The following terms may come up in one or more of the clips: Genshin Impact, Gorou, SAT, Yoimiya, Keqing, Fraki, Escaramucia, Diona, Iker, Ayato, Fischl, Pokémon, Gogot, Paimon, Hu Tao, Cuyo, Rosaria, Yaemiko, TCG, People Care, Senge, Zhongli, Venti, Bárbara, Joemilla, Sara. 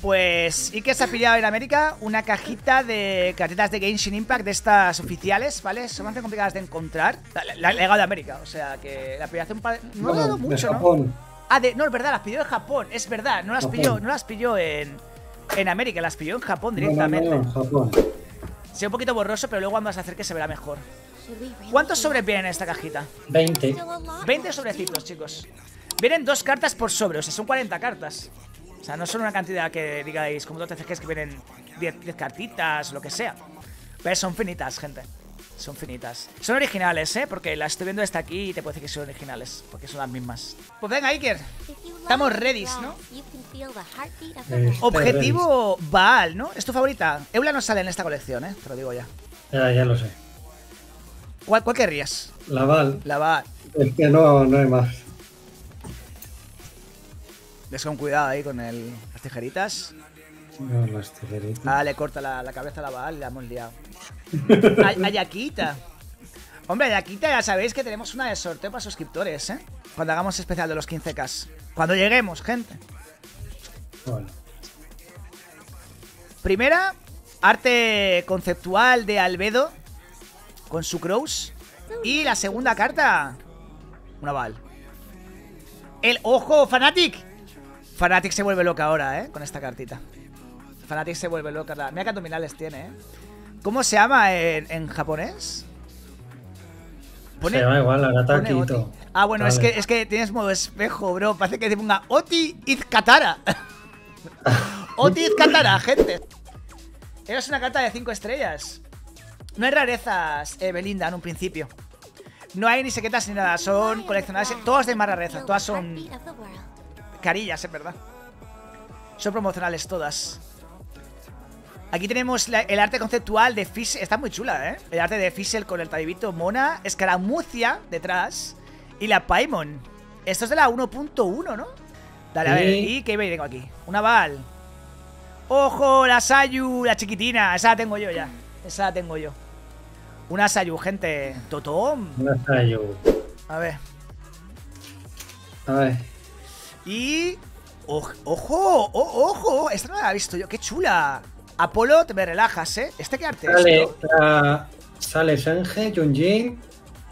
Pues Ike se ha pillado en América una cajita de cartitas de Genshin Impact de estas oficiales, ¿vale? Son bastante complicadas de encontrar. La ha llegado de América, o sea que la pidió hace un par de... No, bueno, ha dado mucho, Japón, ¿no? Ah, no, es verdad, las pidió en Japón, es verdad. No las pilló, en América, las pilló en Japón directamente. En Japón. Se ve un poquito borroso, pero luego cuando las acerque se verá mejor. ¿Cuántos sobres vienen en esta cajita? 20. 20 sobrecitos, chicos. Vienen 2 cartas por sobre, o sea, son 40 cartas. O sea, no son una cantidad que digáis como 2 TCGs que vienen 10 cartitas o lo que sea. Pero son finitas, gente. Son finitas. Son originales, ¿eh? Porque las estoy viendo hasta aquí y te puedo decir que son originales. Porque son las mismas. Pues venga, Iker. Estamos ready, ¿no? Objetivo Baal, ¿no? Es tu favorita. Eula no sale en esta colección, ¿eh? Te lo digo ya. Ya lo sé. ¿Cuál querrías? La Baal. La Baal. Es que no hay más. Ves con cuidado ahí con las tijeritas. No, las tijeritas. Ah, le corta la cabeza a la Baal y la hemos liado. Ayaquita. Hombre, Ayaquita, ya sabéis que tenemos una de sorteo para suscriptores, ¿eh? Cuando hagamos especial de los 15K. Cuando lleguemos, gente. Bueno. Primera, arte conceptual de Albedo con su Crows. Y la segunda carta, una Baal. El ojo, Fanatic. Fanatic se vuelve loca ahora, ¿eh? Con esta cartita. Fanatic se vuelve loca. Mira qué abdominales tiene, ¿eh? ¿Cómo se llama en japonés? Se llama igual, Agataki y todo. Ah, bueno, vale. es que tienes modo espejo, bro. Parece que te ponga Oti Izkatara. Oti Izkatara, gente. Eres una carta de 5 estrellas. No hay rarezas, Belinda, en un principio. No hay ni secretas ni nada. Son coleccionadas. Todas de más rarezas. Todas son... carillas, es verdad. Son promocionales todas. Aquí tenemos el arte conceptual de Fischl. Está muy chula, ¿eh? El arte de Fischl con el talibito mona. Escaramucia detrás. Y la Paimon. Esto es de la 1.1, ¿no? Dale, sí. A ver. ¿Y qué tengo aquí? Una Baal. ¡Ojo! La Sayu, la chiquitina. Esa la tengo yo ya. Esa la tengo yo. Una Sayu, gente. Totom. Una Sayu. A ver. A ver. Y... ¡Ojo! ¡Ojo! Esta no la he visto yo. ¡Qué chula! Apolo, te me relajas, ¿eh? ¿Este qué arte es? Sale Senge, Yun Jin,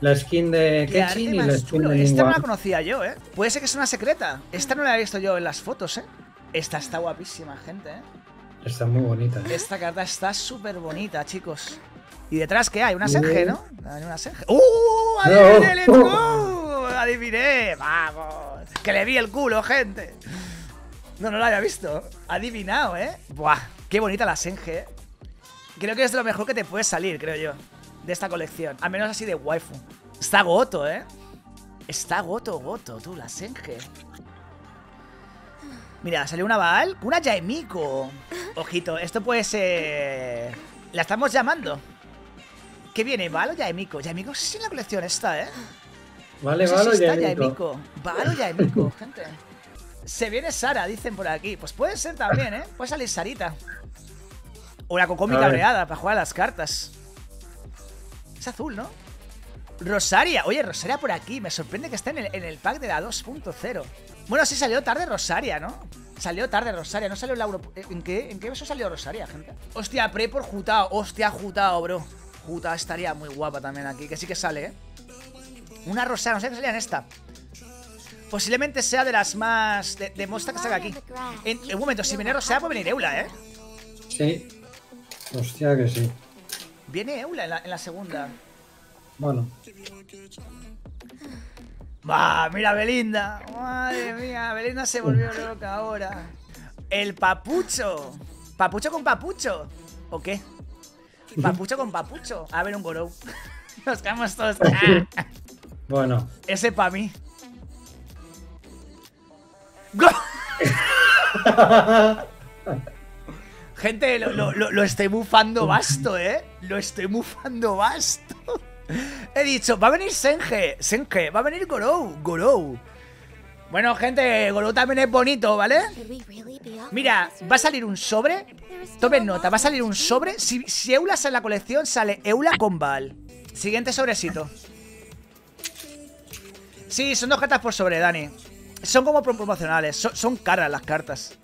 la skin de Keqing y la skin de... Esta no la conocía yo, ¿eh? Puede ser que es una secreta. Esta no la he visto yo en las fotos, ¿eh? Esta está guapísima, gente, ¿eh? Está muy bonita. Esta carta está súper bonita, chicos. ¿Y detrás qué hay? ¿Una Senge, no? Hay una Senge. ¡Uh! ¡Adiviné, let's go! ¡Adiviné! ¡Vamos! ¡Que le vi el culo, gente! No, no lo había visto. Adivinado, ¿eh? Buah, qué bonita la Senge. Creo que es de lo mejor que te puede salir, creo yo, de esta colección. Al menos así de waifu. Está goto, ¿eh? Está goto, tú, la Senge. Mira, salió una Baal. Una Yaemiko. Ojito, esto puede ser... La estamos llamando. ¿Qué viene? ¿Baal o Yaemiko? Yaemiko sí en la colección esta, ¿eh? Vale, no sé si está Yaemiko. Baal o Yaemiko, gente. Se viene Sara, dicen por aquí. Pues puede ser también, ¿eh? Puede salir Sarita. O la Kokomi cabreada para jugar a las cartas. Es azul, ¿no? Rosaria. Oye, Rosaria por aquí. Me sorprende que esté en el pack de la 2.0. Bueno, sí salió tarde Rosaria, ¿no? Salió tarde Rosaria. No salió la... ¿En qué beso salió Rosaria, gente? Hostia, pre por Hu Tao. Hostia, Hu Tao, bro. Hu Tao estaría muy guapa también aquí. Que sí que sale, ¿eh? Una Rosaria. No sé qué salía en esta. Posiblemente sea de las más... De mostra que salga aquí. En un momento, si viene Rosaria puede venir Eula, ¿eh? Sí. Hostia que sí. Viene Eula en la segunda. Bueno. ¡Bah! Mira Belinda. Madre mía, Belinda se volvió loca ahora. El papucho. ¿Papucho con papucho? ¿O qué? Papucho con papucho. A ver, un Gorou. Nos quedamos todos. ¡Ah! Bueno. Ese pa' mí. Gente, lo estoy mufando basto, ¿eh? Lo estoy mufando basto. He dicho, va a venir Senge, va a venir Gorou. Bueno, gente, Gorou también es bonito, ¿vale? Mira, va a salir un sobre. Tomen nota, va a salir un sobre. Si Eula sale en la colección, sale Eula con Baal. Siguiente sobrecito. Sí, son 2 cartas por sobre, Dani. Son como promocionales, son caras las cartas.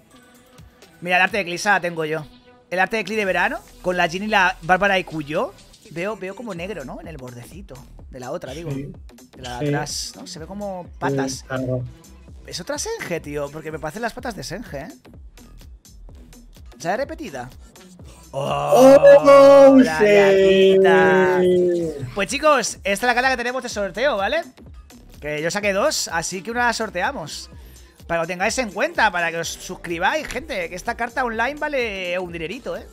Mira, el arte de Glisa la tengo yo. El arte de Klee de verano, con la Jin y la Bárbara y Cuyo. Veo como negro, ¿no? En el bordecito. De la otra, digo. Sí, de la de atrás, ¿no? Se ve como patas. Sí, claro. Es otra Senge, tío. Porque me parecen las patas de Senge, ¿eh? ¿Sale repetida? ¡Oh! ¡Braguita! Pues chicos, esta es la carta que tenemos de sorteo, ¿vale? Que yo saqué dos, así que una la sorteamos. Para que lo tengáis en cuenta, para que os suscribáis, gente. Que esta carta online vale un dinerito, ¿eh?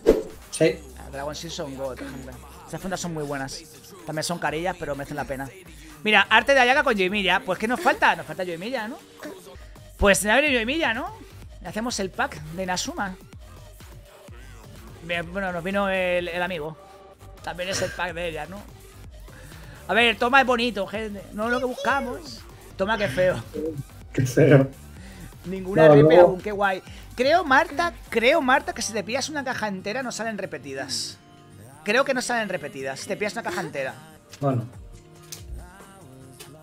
Sí. Dragon Season God, gente. Estas fundas son muy buenas. También son carillas, pero merecen la pena. Mira, arte de Ayaka con Yoimiya. Pues ¿qué nos falta? Nos falta Yoimiya, ¿no? Pues nada, Yoimiya, ¿no? Le hacemos el pack de Nasuma. Bueno, nos vino el amigo. También es el pack de ella, ¿no? A ver, toma es bonito, gente. No es lo que buscamos. Toma que feo. Qué feo. Ninguna no, repe no. Aún, qué guay. Creo, Marta, que si te pillas una caja entera no salen repetidas. Creo que no salen repetidas, si te pillas una caja entera. Bueno.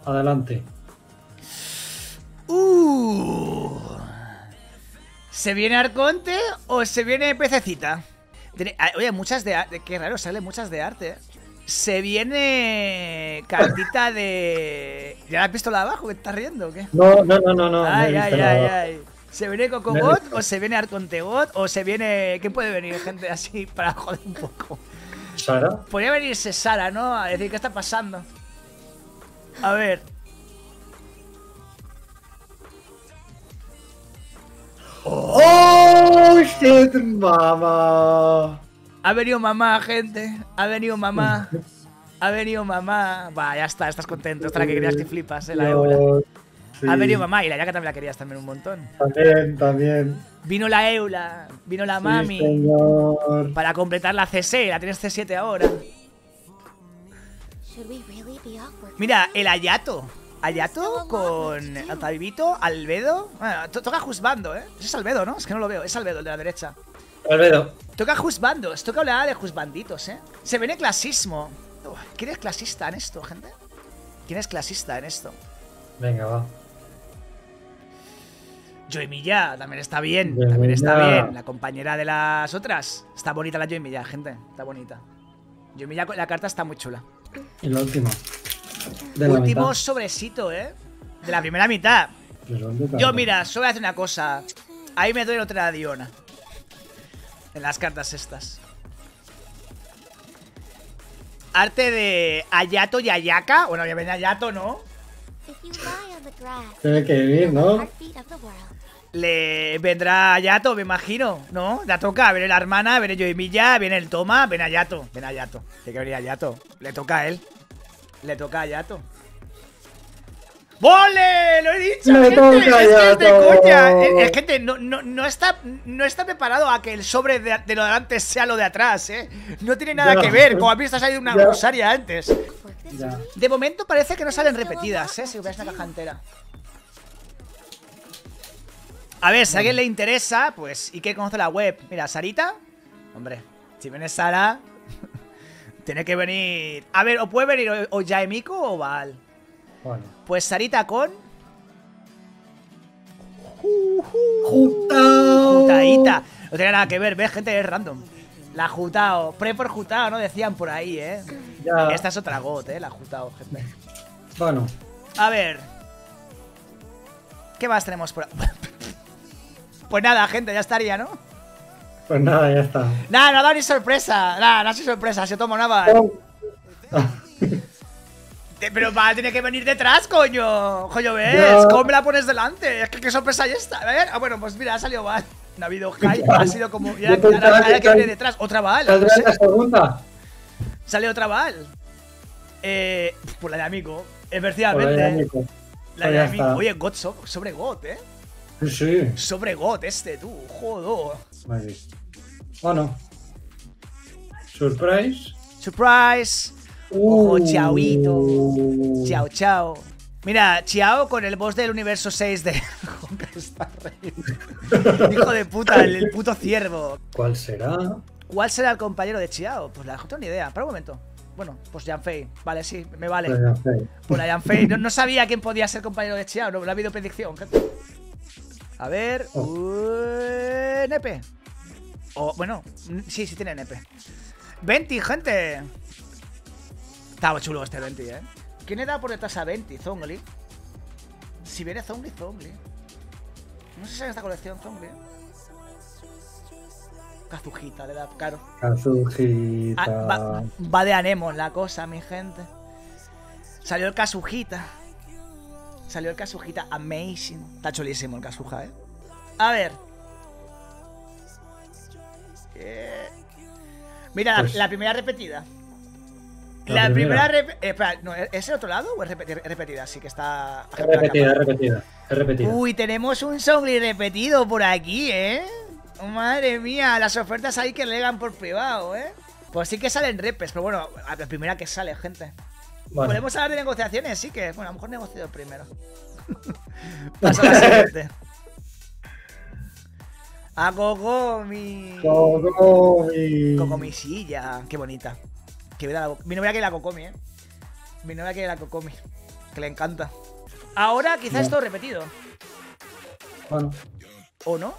Adelante. ¿Se viene Arconte o se viene Pececita? Oye, muchas de arte. Qué raro, salen muchas de arte. Se viene cartita de... ¿Ya la has visto la de abajo? ¿Me estás riendo o qué? No. Ay. ¿Se viene Cocogot o se viene Arcontegot o se viene... ¿Qué puede venir, gente, así para joder un poco? ¿Sara? Podría venirse Sara, ¿no? A decir, ¿qué está pasando? A ver. ¡Oh, shit, mamá! Ha venido mamá, gente. Ha venido mamá. Va, ya está, estás contento. Esta la que querías que flipas, la Eula. Sí. Ha venido mamá y la Yaca también la querías también un montón. También. Vino la Eula, vino la mami. Señor. Para completar la C6, la tienes C7 ahora. Mira, el Ayato. Ayato con Albedo, Albedo. Bueno, toca Husbando, ¿eh? Eso es Albedo, ¿no? Es que no lo veo. Es Albedo, el de la derecha. Albedo. Toca Husbandos, toca hablar de Husbanditos, ¿eh? Se viene clasismo. Uf, ¿quién es clasista en esto, gente? ¿Quién es clasista en esto? Venga, va. Joemilla también está bien, Yoimiya. También está bien. La compañera de las otras. Está bonita la Joemilla, gente. Está bonita. Joemilla, la carta está muy chula. Y la última. Último sobrecito, ¿eh? De la primera mitad. Yo, mira, solo voy a hacer una cosa. Ahí me doy otra Diona. En las cartas estas. Arte de Ayato y Ayaka. Bueno, ya ven Ayato, ¿no? Tiene que venir, ¿no? Le vendrá Ayato, me imagino, ¿no? La toca, viene la hermana, viene Yoimiya, viene el Toma, viene Ayato. Viene Ayato, tiene que venir Ayato. Le toca a él. Le toca a Ayato. ¡Vole! ¡Lo he dicho! ¡Me toca Ayato! Es coña. Es gente, no está preparado a que el sobre de lo de delante sea lo de atrás, ¿eh? No tiene nada que ver. Como habéis salido una Rosaria antes. Ya. De momento parece que no salen repetidas, ¿eh? Si hubiera una caja entera. A ver, si a alguien le interesa, pues... ¿Y qué conoce la web? Mira, Sarita. Hombre, si viene Sara... tiene que venir... A ver, o puede venir o Yaemiko o BAAL. Bueno. Pues Sarita con... Hu Tao. No tiene nada que ver, ¿ves? Gente, es random. La Hu Tao. Pre por Hu Tao, ¿no? Decían por ahí, ¿eh? Ya. Esta es otra GOT, la Hu Tao, gente. Bueno. A ver. ¿Qué más tenemos por ahí? Pues nada, gente, ya estaría, ¿no? Pues nada, ya está. Nada, no ha dado ni sorpresa. Nada, no ha sido sorpresa, se toma nada. Pero va, tiene que venir detrás, coño. Coño, ¿ves? Ya. ¿Cómo me la pones delante? Es que qué sorpresa hay esta. A ver, ah, bueno, pues mira, ha salido BAAL. No ha habido hype, ha sido como... Ya, que viene detrás. Otra BAAL. No sé. La segunda. Sale otra BAAL. Pues la de amigo, efectivamente. La de amigo. Oye, God sobre God, ¿eh? Sí. Sobre God este, tú. Joder. Vale. Bueno. Surprise. Surprise. Ojo, Chiaoito. Chao, chao. Mira, Xiao con el boss del universo 6 de... Hijo de puta, el puto ciervo. ¿Cuál será? ¿Cuál será el compañero de Xiao? Pues la no tengo ni idea, para un momento. Bueno, pues Yanfei, vale, sí, me vale. Pues la Yanfei, no sabía quién podía ser compañero de Xiao, no ha habido predicción. A ver... Nepe. O, bueno, sí, sí tiene NP. Venti, gente. Estaba chulo este Venti, ¿eh? ¿Quién le da por detrás a Venti? Zhongli. Si viene Zhongli, Zhongli. No sé si es esta colección Zhongli. Kazuhita le da caro. Kazuhita. Ah, va de anemos la cosa, mi gente. Salió el Kazuhita. Salió el Kazuhita. Amazing. Está chulísimo el Kazuha, ¿eh? A ver. Mira, pues... la primera repetida. La primera repetida. No, ¿es el otro lado o es repetida? Sí, que está. Es repetida, es repetida, es repetida. Uy, tenemos un Zhongli repetido por aquí, ¿eh? Madre mía, las ofertas ahí que llegan por privado, ¿eh? Pues sí que salen repes, pero bueno, a la primera que sale, gente. Bueno. Podemos hablar de negociaciones, sí que. Bueno, a lo mejor negocio primero. Paso a la siguiente. ¡A Kokomi! ¡Kokomi! ¡Kokomisilla! ¡Qué bonita! Que la... Mi novia quiere la Kokomi, ¿eh? Mi novia quiere la Kokomi. Que le encanta. Ahora quizás es todo repetido. Bueno. ¿O no?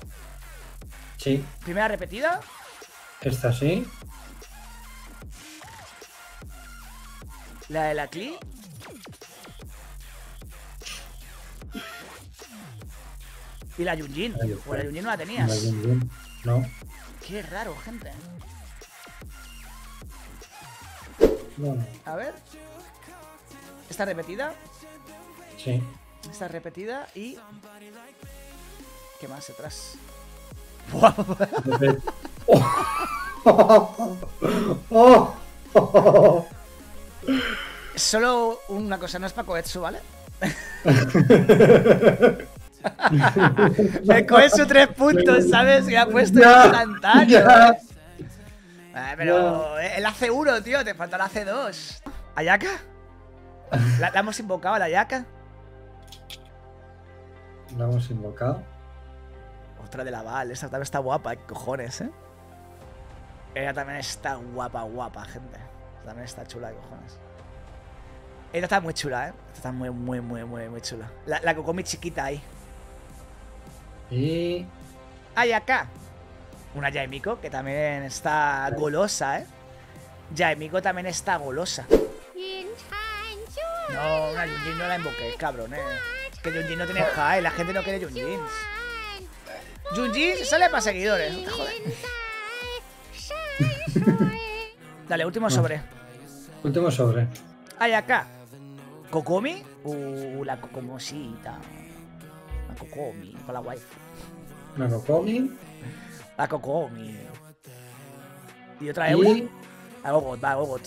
Sí. ¿Primera repetida? Esta sí. ¿La de la Klee? Y la Yun Jin. Pues la Yun Jin no la tenías. La Yun Jin. No. Qué raro, gente. Bueno. A ver. ¿Está repetida? Sí. Está repetida y... ¿Qué más detrás? ¡Buah! Solo una cosa, no es para Koetsu, ¿vale? Me coge su 3 puntos, ¿sabes? Que ha puesto instantáneo. Pero el AC1, tío, te falta el AC2. ¿Ayaka? ¿La hemos invocado a la Ayaka? ¿La hemos invocado? Otra de la BAAL, esta también está guapa, cojones, ¿eh? Ella también está guapa, guapa, gente. También está chula, cojones. Esta está muy chula, ¿eh? Esta está muy chula. La Kokomi chiquita ahí. Y... Ayaka. Una Yaemiko, que también está golosa, ¿eh? Yaemiko también está golosa. No, una Yun Jin no la invoqué, cabrón, ¿eh? Es que Yun Jin no tiene high, la gente no quiere Yun Jins. Yun Jin sale para seguidores, no te jodas. Dale, último sobre. Último sobre. Ayaka. ¿Kokomi? La Kokomosita. La Kokomi, con la wife. La Kokomi. La Kokomi. ¿Y otra Eula? La Gogot, va, Gogot.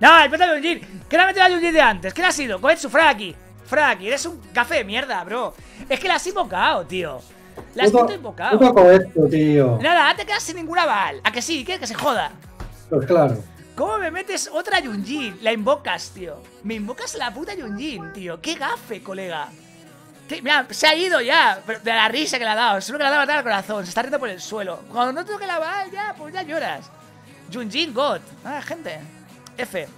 ¡No! ¡Espérate a Yun Jin! ¿Qué le ha metido a Yun Jin de antes? ¿Qué le ha sido? Koetsu, Fraki. Fraki, eres un café de mierda, bro. Es que la has invocado, tío. La has invocado. Puto Koetsu, tío. Nada, te quedas sin ninguna BAAL. ¿A que sí? ¿Quieres que se joda? Pues claro. ¿Cómo me metes otra Yun Jin? La invocas, tío. Me invocas la puta Yun Jin, tío. Qué gafe, colega. ¿Qué? Mira, se ha ido ya. Pero de la risa que le ha dado. Solo que le ha dado matar al corazón. Se está riendo por el suelo. Cuando no toque la BAAL, ya, pues ya lloras. Yun Jin, God. Ah, gente. F.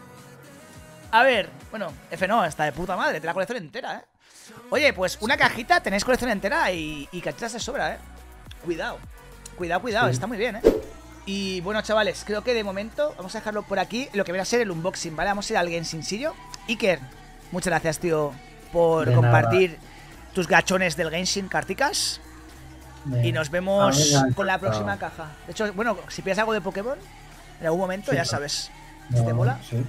A ver. Bueno, F no, está de puta madre. Te la colección entera, ¿eh? Oye, pues una cajita, tenéis colección entera y cachitas de sobra, ¿eh? Cuidado. Cuidado, cuidado. Sí. Está muy bien, ¿eh? Y bueno, chavales, creo que de momento vamos a dejarlo por aquí, lo que viene a ser el unboxing, ¿vale? Vamos a ir a alguien sin sillo. Iker, muchas gracias, tío, por compartir tus gachones del Genshin Carticas. Y nos vemos con la próxima caja. De hecho, bueno, si piensas algo de Pokémon, en algún momento, ya sabes. ¿Te mola? Sí.